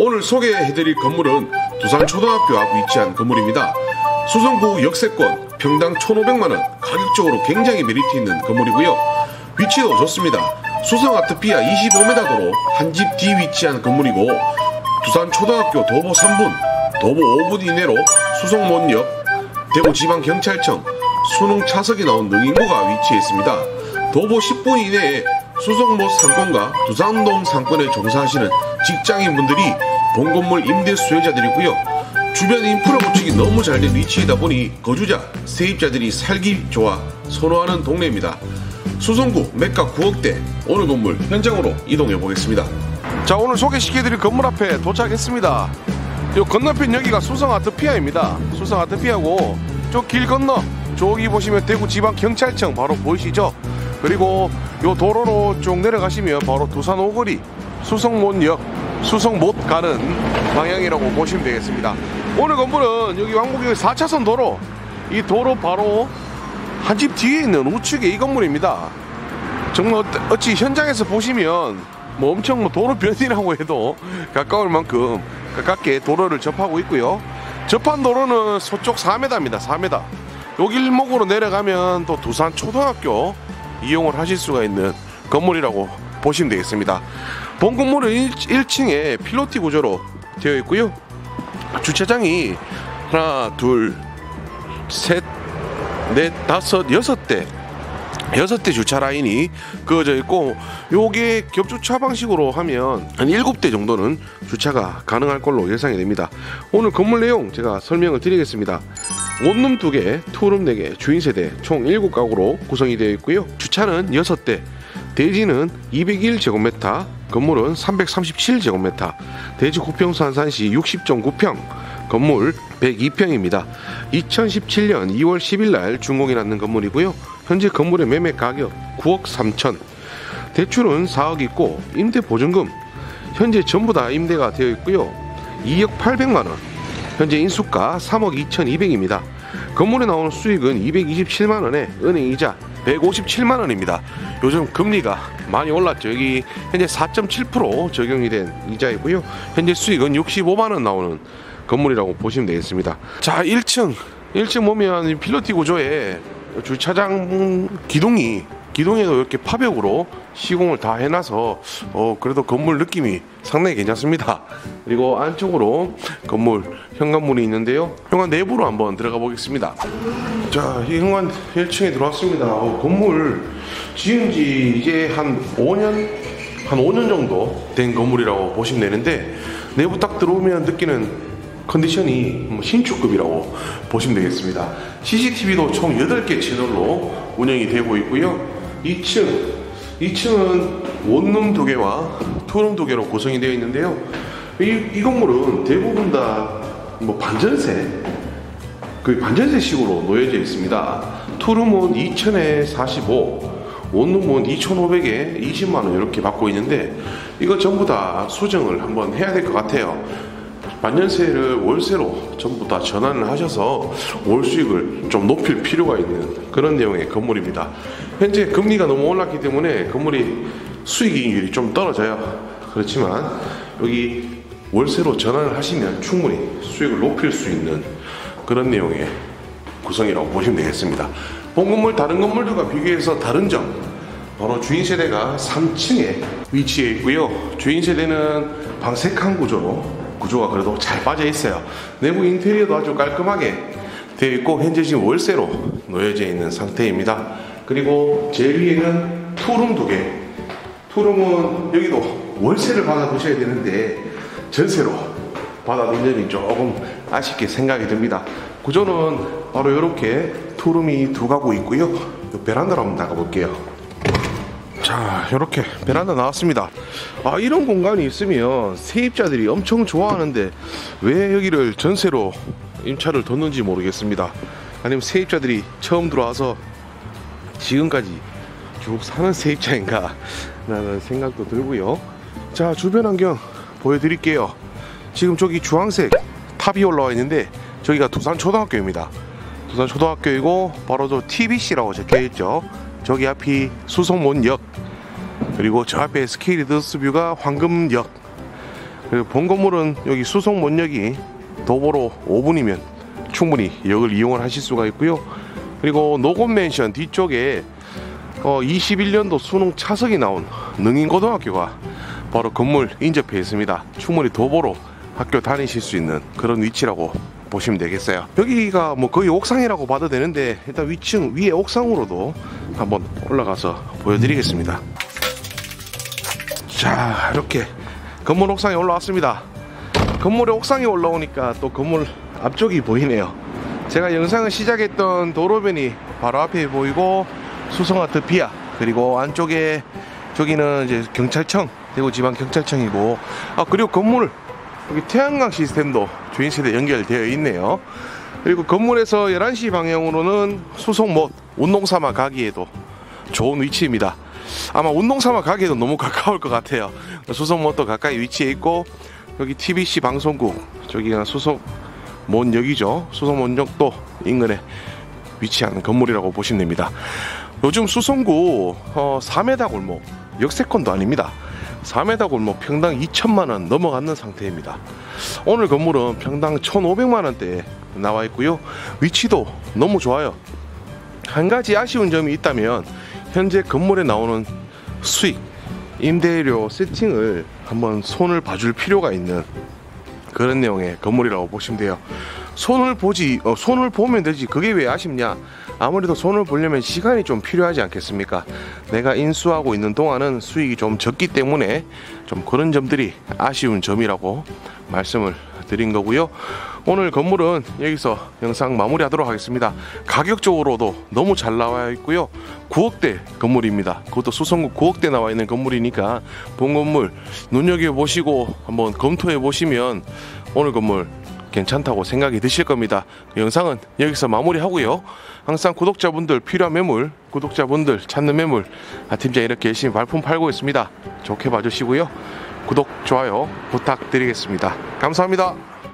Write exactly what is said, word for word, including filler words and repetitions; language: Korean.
오늘 소개해드릴 건물은 두산초등학교 앞 위치한 건물입니다. 수성구 역세권, 평당 천오백만 원, 가격적으로 굉장히 메리트 있는 건물이고요. 위치도 좋습니다. 수성아트피아 이십오 미터 도로 한 집 뒤 위치한 건물이고, 두산초등학교 도보 삼 분, 도보 오 분 이내로 수성못역, 대구지방경찰청, 수능 차석이 나온 능인고가 위치해 있습니다. 도보 십 분 이내에 수성못 상권과 두산동 상권에 종사하시는 직장인분들이 본건물 임대 수요자들이 있고요. 주변 인프라 구축이 너무 잘된 위치이다 보니 거주자, 세입자들이 살기 좋아 선호하는 동네입니다. 수성구 매가 구억대, 오늘 건물 현장으로 이동해 보겠습니다. 자, 오늘 소개시켜드릴 건물 앞에 도착했습니다. 요 건너편 여기가 수성아트피아입니다. 수성아트피아고 저 길 건너 저기 보시면 대구지방경찰청 바로 보이시죠? 그리고 요 도로로 쭉 내려가시면 바로 두산오거리, 수성못역, 수성못 가는 방향이라고 보시면 되겠습니다. 오늘 건물은 여기 왕복역 사 차선 도로, 이 도로 바로 한 집 뒤에 있는 우측에 이 건물입니다. 정말 어찌 현장에서 보시면 뭐 엄청 뭐 도로 변이라고 해도 가까울 만큼 가깝게 도로를 접하고 있고요. 접한 도로는 서쪽 사 미터입니다. 사 미터. 여기 일목으로 내려가면 또 두산초등학교 이용을 하실 수가 있는 건물이라고 보시면 되겠습니다. 본 건물은 일 층에 필로티 구조로 되어 있고요. 주차장이 하나, 둘, 셋, 넷, 다섯, 여섯 대 여섯 대 주차 라인이 그어져 있고, 요게 겹주차 방식으로 하면 한 일곱 대 정도는 주차가 가능할 걸로 예상이 됩니다. 오늘 건물 내용 제가 설명을 드리겠습니다. 원룸 두 개, 투룸 네 개, 주인 세대 총 일곱 가구로 구성이 되어 있고요. 주차는 여섯 대, 대지는 이백일 제곱미터, 건물은 삼백삼십칠 제곱미터, 대지 호평수 한산시 육십 점 구 평, 건물 백이 평입니다. 이천십칠 년 이월 십일 날 준공이 났는 건물이고요. 현재 건물의 매매 가격 구억 삼천, 대출은 사억 있고, 임대 보증금 현재 전부 다 임대가 되어 있고요. 이억 팔백만 원, 현재 인수가 삼억 이천이백입니다. 건물에 나오는 수익은 이백이십칠만 원에 은행이자 백오십칠만 원입니다. 요즘 금리가 많이 올랐죠. 여기 현재 사 점 칠 퍼센트 적용이 된 이자이고요. 현재 수익은 육십오만 원 나오는 건물이라고 보시면 되겠습니다. 자, 일 층 일 층 보면 필로티 구조에 주차장 기둥이 기둥에도 이렇게 파벽으로 시공을 다 해놔서 어 그래도 건물 느낌이 상당히 괜찮습니다. 그리고 안쪽으로 건물 현관문이 있는데요. 현관 내부로 한번 들어가 보겠습니다. 자, 이 현관 일 층에 들어왔습니다. 어, 건물 지은지 이제 한 오 년 한 오 년 정도 된 건물이라고 보시면 되는데, 내부 딱 들어오면 느끼는 컨디션이 신축급이라고 보시면 되겠습니다. 씨씨티비도 총 여덟 개 채널로 운영이 되고 있고요. 이 층, 이 층은 원룸 두 개와 투룸 두 개로 구성이 되어 있는데요. 이, 이 건물은 대부분 다 뭐 반전세, 그 반전세식으로 놓여져 있습니다. 투룸은 이천에 사십오, 원룸은 이천오백에 이십만 원 이렇게 받고 있는데, 이거 전부 다 수정을 한번 해야 될 것 같아요. 반년세를 월세로 전부 다 전환을 하셔서 월 수익을 좀 높일 필요가 있는 그런 내용의 건물입니다. 현재 금리가 너무 올랐기 때문에 건물이 수익이익률이 좀 떨어져요. 그렇지만 여기 월세로 전환을 하시면 충분히 수익을 높일 수 있는 그런 내용의 구성이라고 보시면 되겠습니다. 본 건물 다른 건물들과 비교해서 다른 점, 바로 주인 세대가 삼 층에 위치해 있고요. 주인 세대는 방 세 칸 구조로 구조가 그래도 잘 빠져 있어요. 내부 인테리어도 아주 깔끔하게 되어 있고, 현재 지금 월세로 놓여져 있는 상태입니다. 그리고 제일 위에는 투룸 두 개. 투룸은 여기도 월세를 받아 두셔야 되는데 전세로 받아 놓은 점이 조금 아쉽게 생각이 듭니다. 구조는 바로 이렇게 투룸이 두 가구 있고요. 베란다로 한번 나가볼게요. 자, 이렇게 베란다 나왔습니다. 아, 이런 공간이 있으면 세입자들이 엄청 좋아하는데 왜 여기를 전세로 임차를 뒀는지 모르겠습니다. 아니면 세입자들이 처음 들어와서 지금까지 쭉 사는 세입자인가 라는 생각도 들고요. 자, 주변 환경 보여드릴게요. 지금 저기 주황색 탑이 올라와 있는데 저기가 두산초등학교입니다. 두산초등학교이고 바로 저 티비씨라고 적혀있죠. 저기 앞이 수성못역, 그리고 저 앞에 스케일리더스뷰가 황금역, 그리고 본 건물은 여기 수성못역이 도보로 오 분이면 충분히 역을 이용을 하실 수가 있고요. 그리고 노곤맨션 뒤쪽에 어, 이십일 년도 수능 차석이 나온 능인고등학교가 바로 건물 인접해 있습니다. 충분히 도보로 학교 다니실 수 있는 그런 위치라고 보시면 되겠어요. 여기가 뭐 거의 옥상이라고 봐도 되는데 일단 위층 위에 옥상으로도 한번 올라가서 보여드리겠습니다. 자, 이렇게 건물 옥상에 올라왔습니다. 건물의 옥상에 올라오니까 또 건물 앞쪽이 보이네요. 제가 영상을 시작했던 도로변이 바로 앞에 보이고 수성아트피아, 그리고 안쪽에 저기는 이제 경찰청, 대구지방경찰청이고, 아 그리고 건물 여기 태양광 시스템도 주인세대 연결되어 있네요. 그리고 건물에서 열한 시 방향으로는 수성못 운동삼아 가기에도 좋은 위치입니다. 아마 운동삼아 가기에도 너무 가까울 것 같아요. 수성못도 가까이 위치해 있고, 여기 티비씨 방송국, 저기가 수성못역이죠. 수성못역도 인근에 위치한 건물이라고 보시면 됩니다. 요즘 수성구 어, 사 미터 골목, 역세권도 아닙니다. 사 미터 골목 평당 이천만 원 넘어가는 상태입니다. 오늘 건물은 평당 천오백만 원대에 나와 있고요. 위치도 너무 좋아요. 한 가지 아쉬운 점이 있다면 현재 건물에 나오는 수익, 임대료 세팅을 한번 손을 봐줄 필요가 있는 그런 내용의 건물이라고 보시면 돼요. 손을 보지, 어, 손을 보면 되지 그게 왜 아쉽냐? 아무래도 손을 보려면 시간이 좀 필요하지 않겠습니까? 내가 인수하고 있는 동안은 수익이 좀 적기 때문에 좀 그런 점들이 아쉬운 점이라고 말씀을 드린 거고요. 오늘 건물은 여기서 영상 마무리 하도록 하겠습니다. 가격적으로도 너무 잘 나와 있고요. 구억대 건물입니다. 그것도 수성구 구억대 나와 있는 건물이니까 본 건물 눈여겨보시고 한번 검토해 보시면 오늘 건물 괜찮다고 생각이 드실 겁니다. 영상은 여기서 마무리하고요. 항상 구독자분들 필요한 매물, 구독자분들 찾는 매물, 아팀장 이렇게 열심히 발품 팔고 있습니다. 좋게 봐주시고요. 구독, 좋아요 부탁드리겠습니다. 감사합니다.